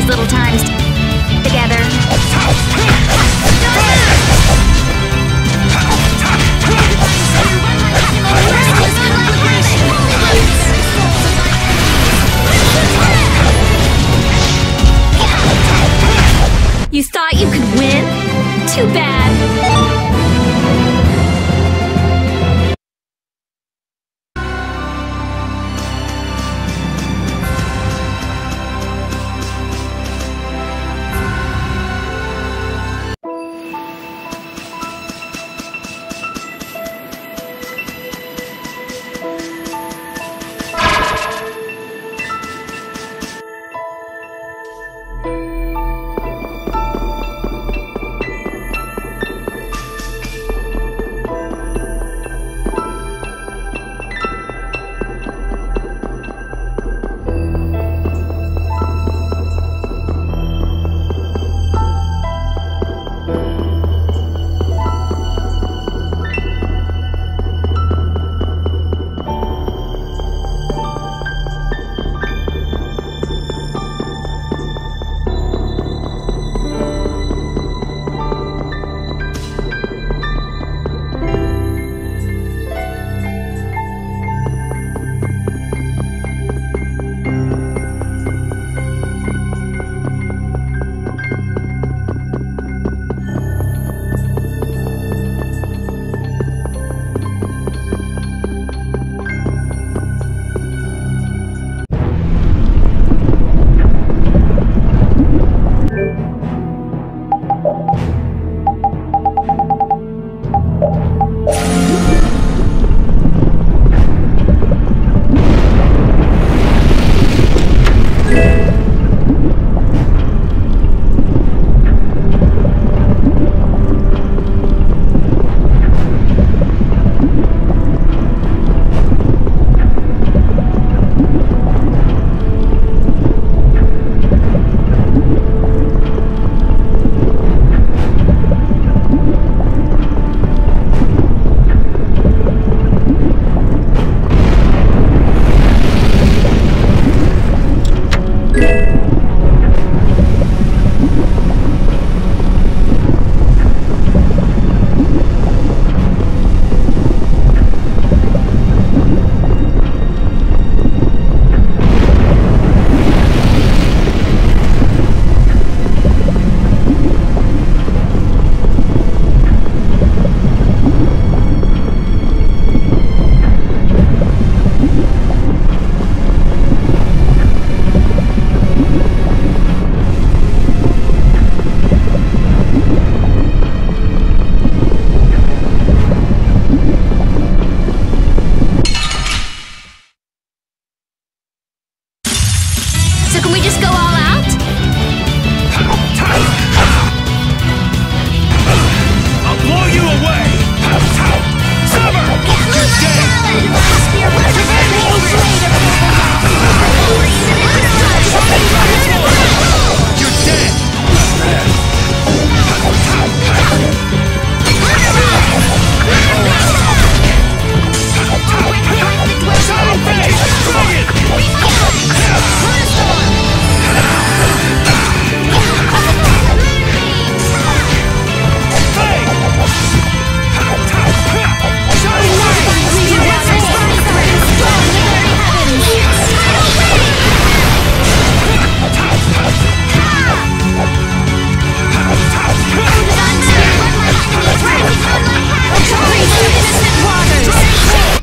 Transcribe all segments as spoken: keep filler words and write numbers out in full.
these little times together. You thought you could win? Too bad.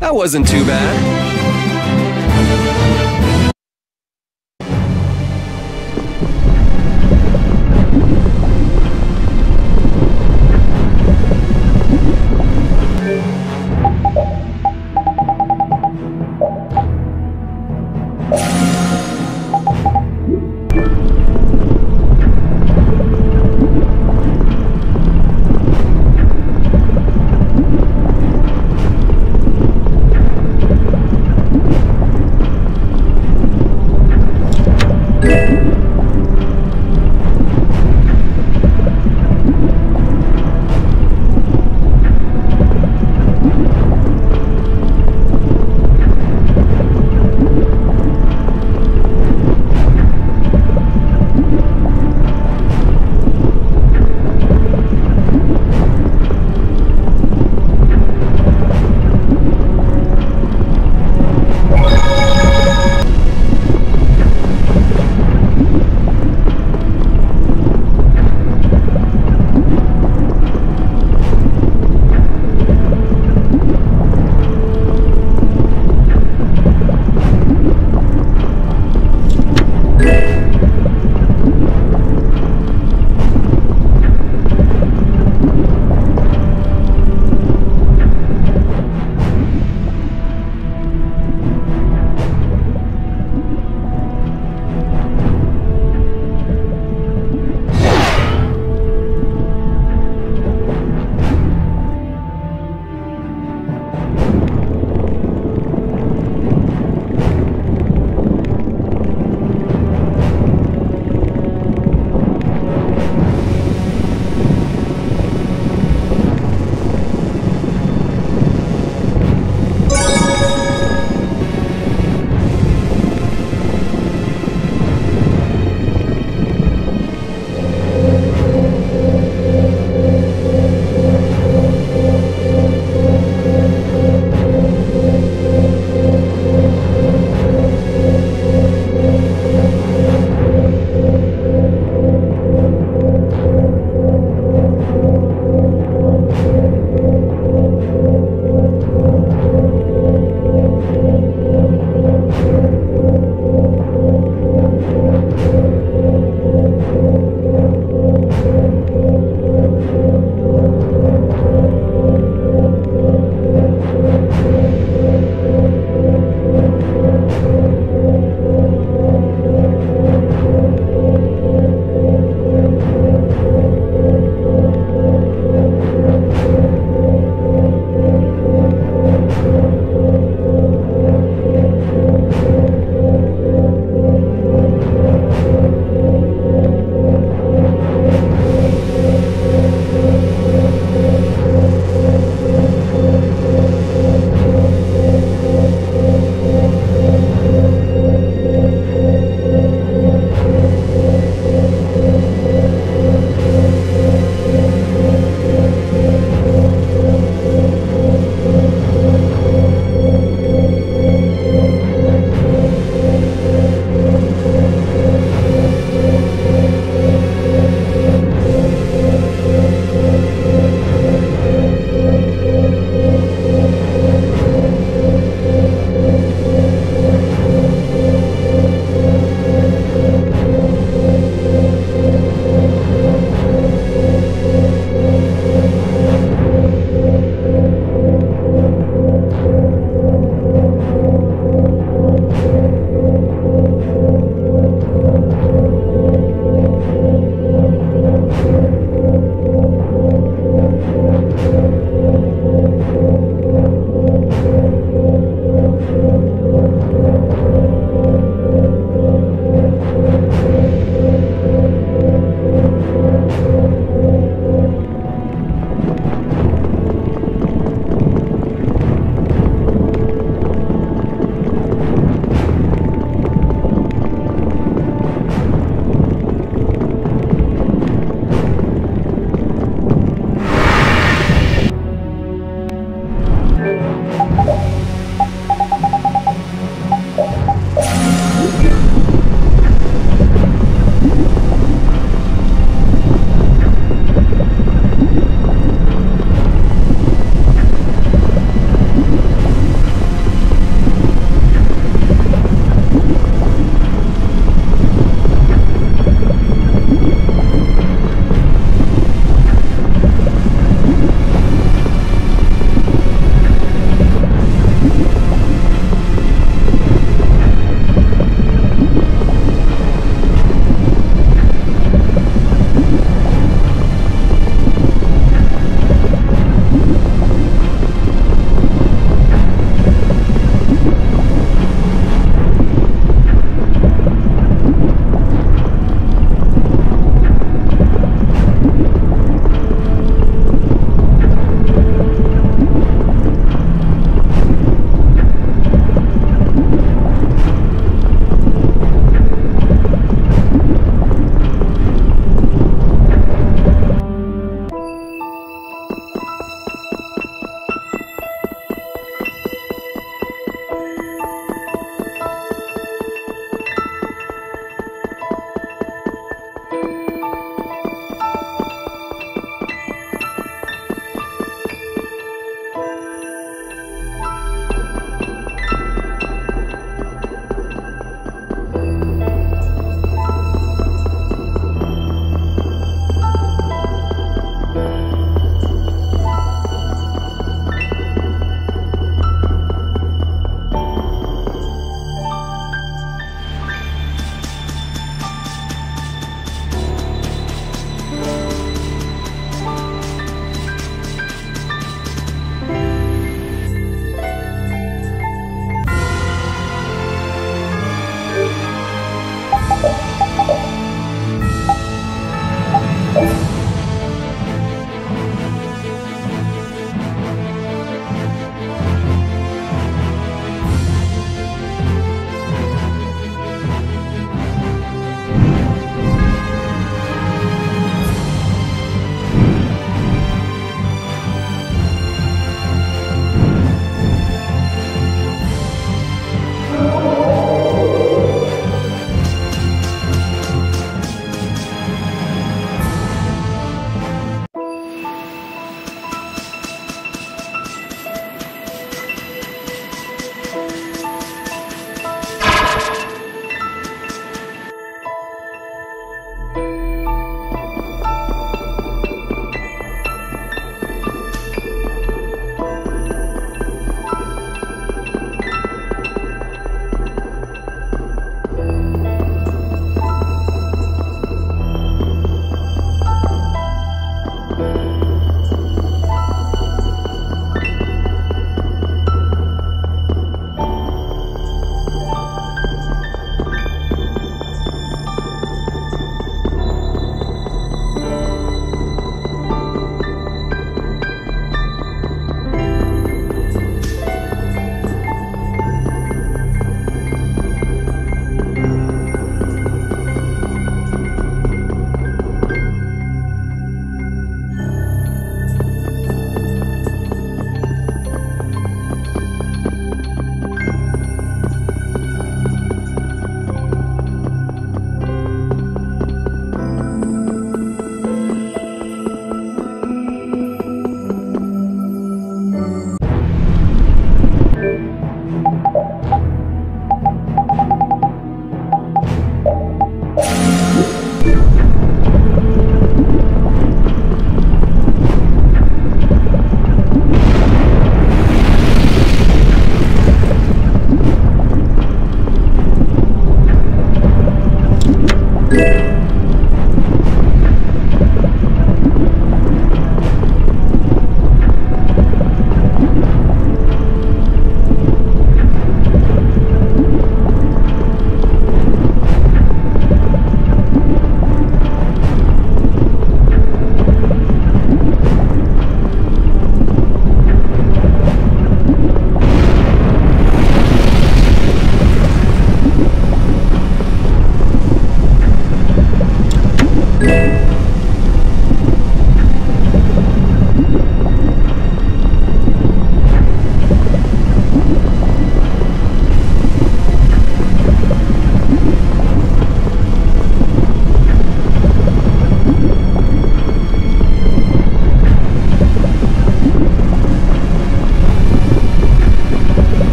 That wasn't too bad.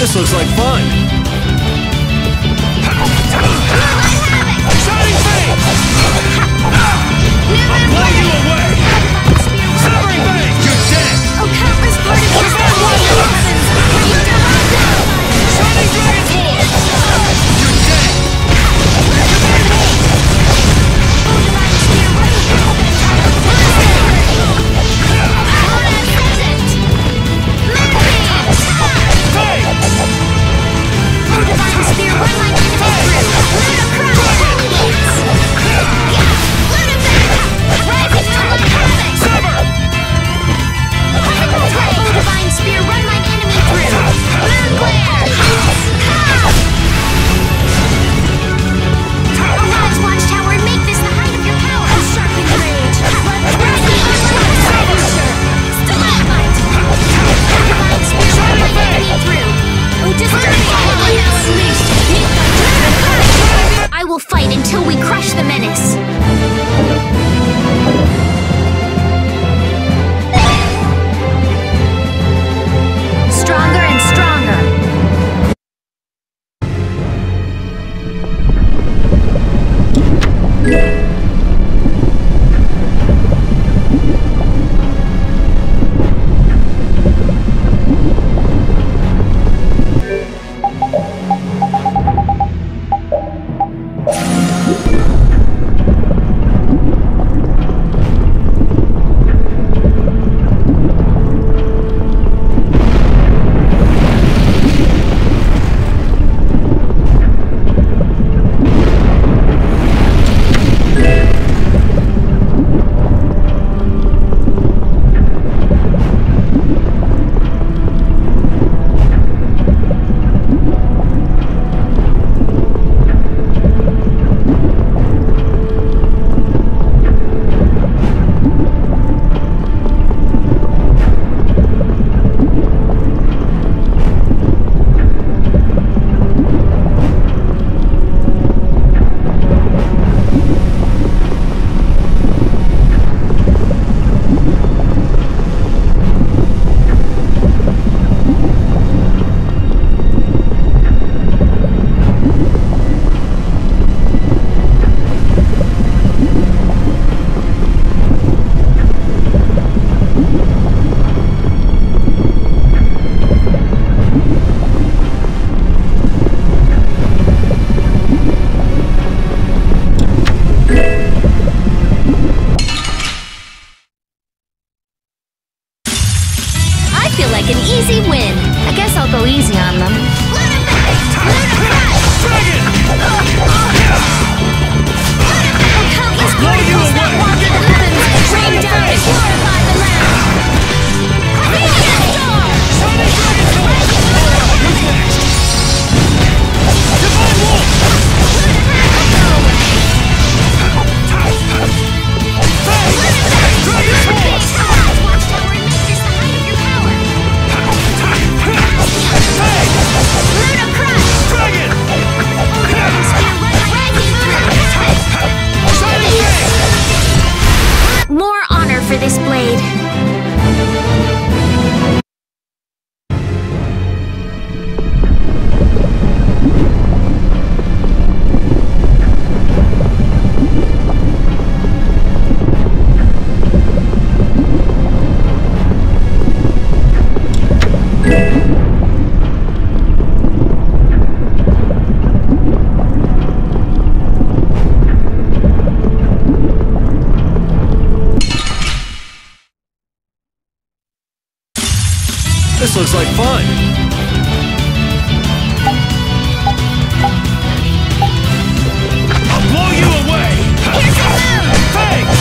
This looks like fun! Exciting things! I'll blow you away! Suffering things! You're dead! Oh, countless parts of the world! Shining Dragon's Lord! You're dead! This looks like fun! I'll blow you away! Here's the moon! Thanks!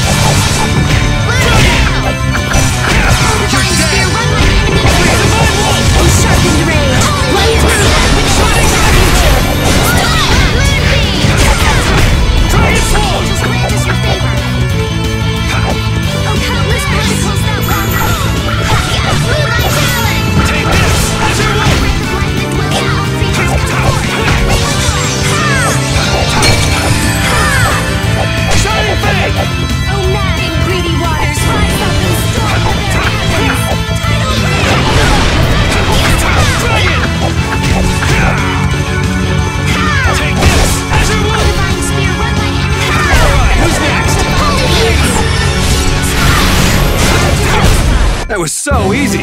You're dead! Divine Wolf! Sharpened Rage! That was so easy!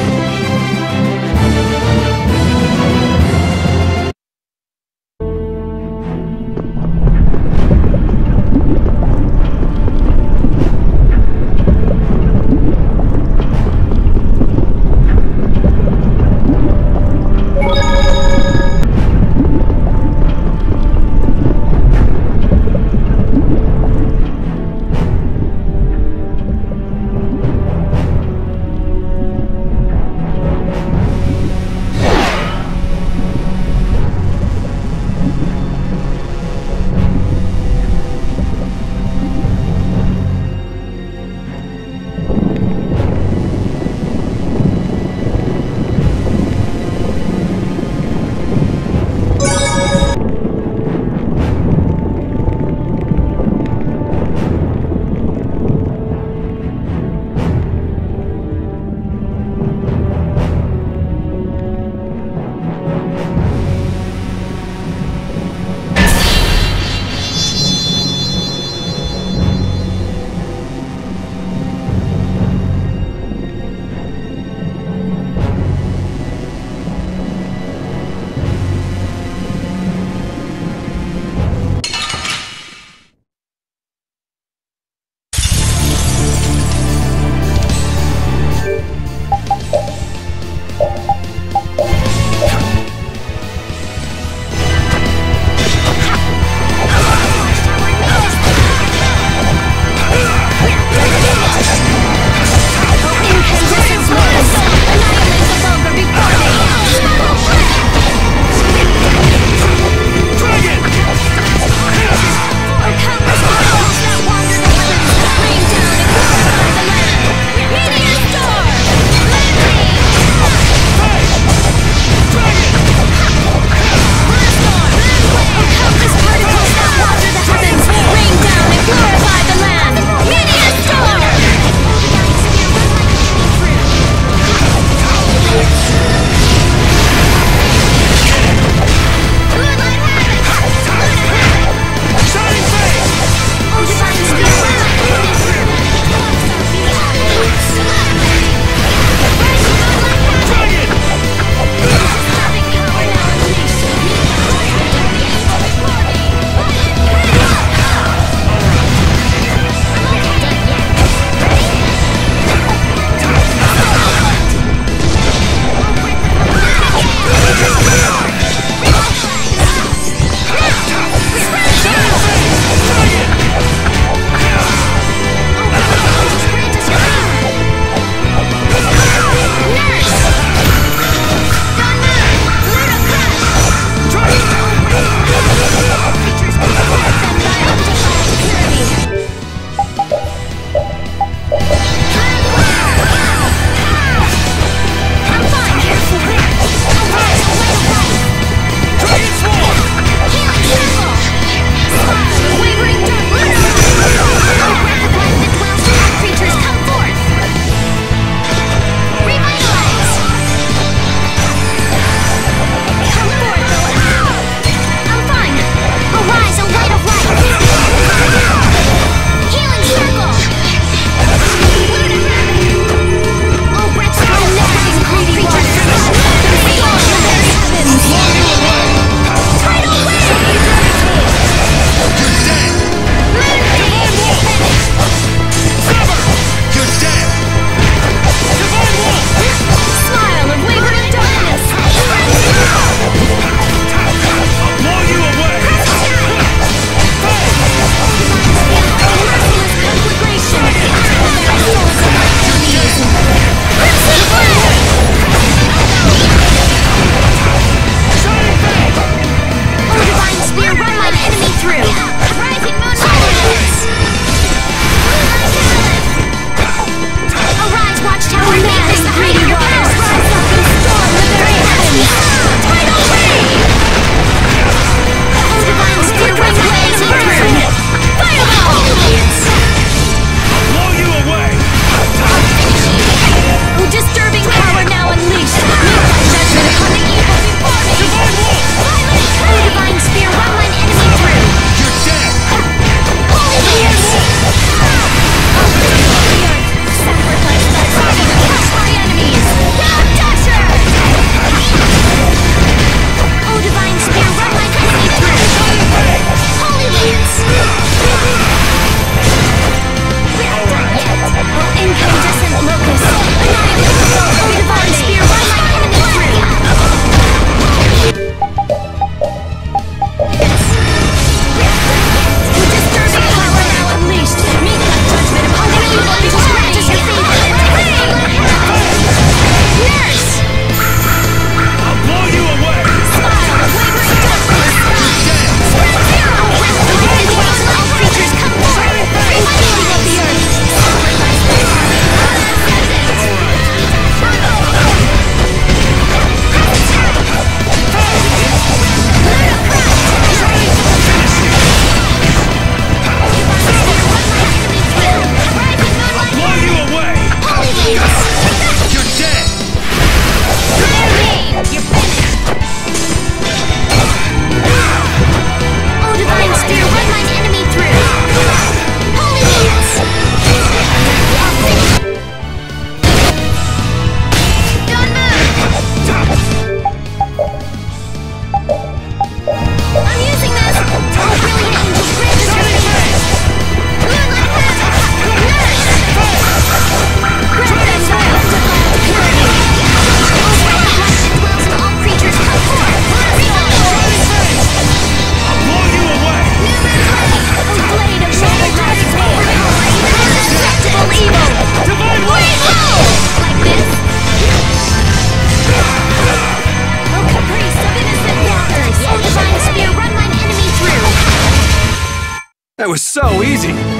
so easy.